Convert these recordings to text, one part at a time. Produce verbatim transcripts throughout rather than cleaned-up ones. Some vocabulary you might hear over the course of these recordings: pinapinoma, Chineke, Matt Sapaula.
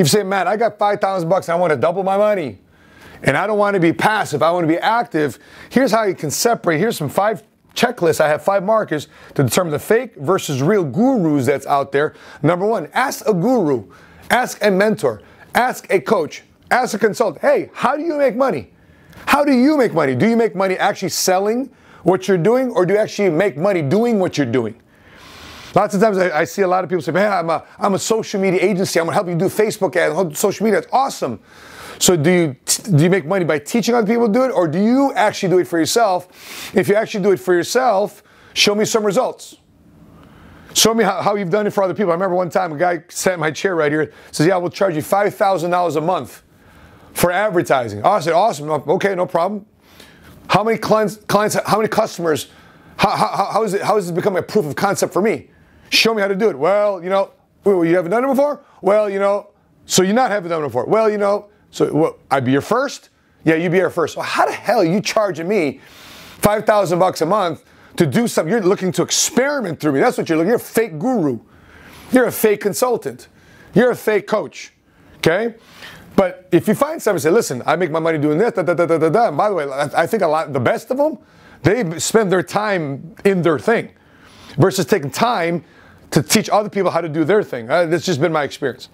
You say, Matt, I got five thousand bucks. I want to double my money. And I don't want to be passive. I want to be active. Here's how you can separate. Here's some five checklists. I have five markers to determine the fake versus real gurus that's out there. Number one, ask a guru. Ask a mentor. Ask a coach. Ask a consultant. Hey, how do you make money? How do you make money? Do you make money actually selling what you're doing, or do you actually make money doing what you're doing? Lots of times I, I see a lot of people say, man, I'm a, I'm a social media agency. I'm going to help you do Facebook ads, help social media. It's awesome. So do you, do you make money by teaching other people to do it, or do you actually do it for yourself? If you actually do it for yourself, show me some results. Show me how, how you've done it for other people. I remember one time a guy sat in my chair right here, says, yeah, we'll charge you five thousand dollars a month for advertising. I said, awesome. Okay, no problem. How many clients, clients how many customers, how, how, how, is it, how is this becoming a proof of concept for me? Show me how to do it. Well, you know, you haven't done it before? Well, you know, so you not haven't done it before. Well, you know, so well, I'd be your first? Yeah, you'd be your first. Well, how the hell are you charging me five thousand bucks a month to do something? You're looking to experiment through me. That's what you're looking. You're a fake guru. You're a fake consultant. You're a fake coach, okay? But if you find somebody, say, listen, I make my money doing this, da, da, da, da, da, da. And by the way, I think a lot, the best of them, they spend their time in their thing versus taking time to teach other people how to do their thing. Uh, that's just been my experience.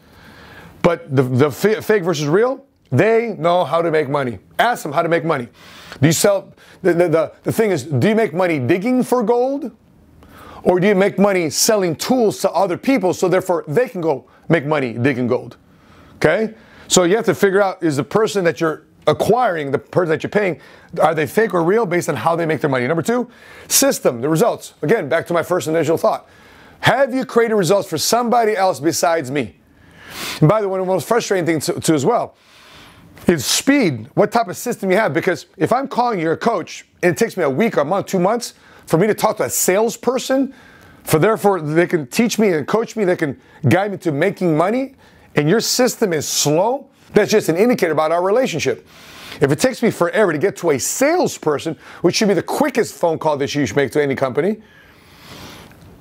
But the, the fake versus real, they know how to make money. Ask them how to make money. Do you sell, the, the, the, the thing is, do you make money digging for gold? Or do you make money selling tools to other people so therefore they can go make money digging gold? Okay? So you have to figure out, is the person that you're acquiring, the person that you're paying, are they fake or real based on how they make their money? Number two, system, the results. Again, back to my first initial thought. Have you created results for somebody else besides me? And by the way, one of the most frustrating things to, to as well is speed. What type of system you have? Because if I'm calling you a coach and it takes me a week, a month, two months for me to talk to a salesperson, for therefore they can teach me and coach me, they can guide me to making money, and your system is slow, that's just an indicator about our relationship. If it takes me forever to get to a salesperson, which should be the quickest phone call that you should make to any company,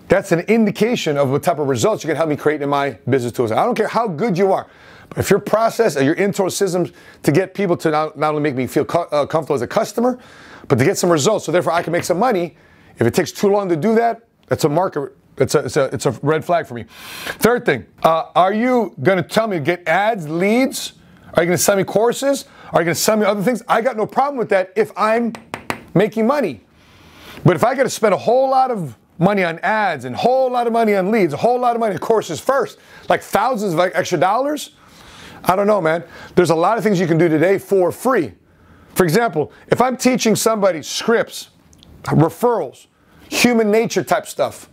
that's an indication of what type of results you can help me create in my business tools. I don't care how good you are, but if your process or your internal systems to get people to not, not only make me feel co uh, comfortable as a customer, but to get some results, so therefore I can make some money, if it takes too long to do that, that's a marker. It's a, it's, a, it's a red flag for me. Third thing, uh, are you going to tell me to get ads, leads? Are you going to sell me courses? Are you going to sell me other things? I got no problem with that if I'm making money. But if I got to spend a whole lot of money on ads and a whole lot of money on leads, a whole lot of money on courses first, like thousands of extra dollars, I don't know, man. There's a lot of things you can do today for free. For example, if I'm teaching somebody scripts, referrals, human nature type stuff,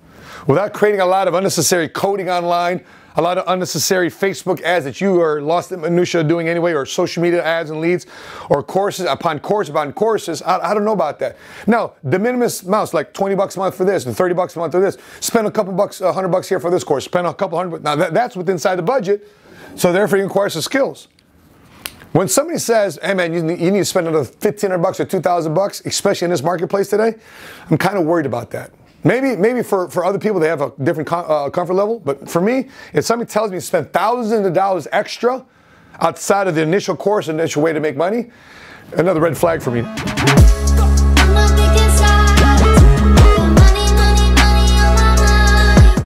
without creating a lot of unnecessary coding online, a lot of unnecessary Facebook ads that you are lost in minutia doing anyway, or social media ads and leads, or courses upon course upon courses. I, I don't know about that. Now, de minimis amounts, like twenty bucks a month for this and thirty bucks a month for this. Spend a couple bucks, a hundred bucks here for this course. Spend a couple hundred. Now that, that's within inside the budget, so therefore you acquire some skills. When somebody says, hey man, you need, you need to spend another fifteen hundred bucks or two thousand bucks, especially in this marketplace today, I'm kind of worried about that. Maybe, maybe for, for other people, they have a different com uh, comfort level. But for me, if somebody tells me to spend thousands of dollars extra outside of the initial course, initial way to make money, another red flag for me.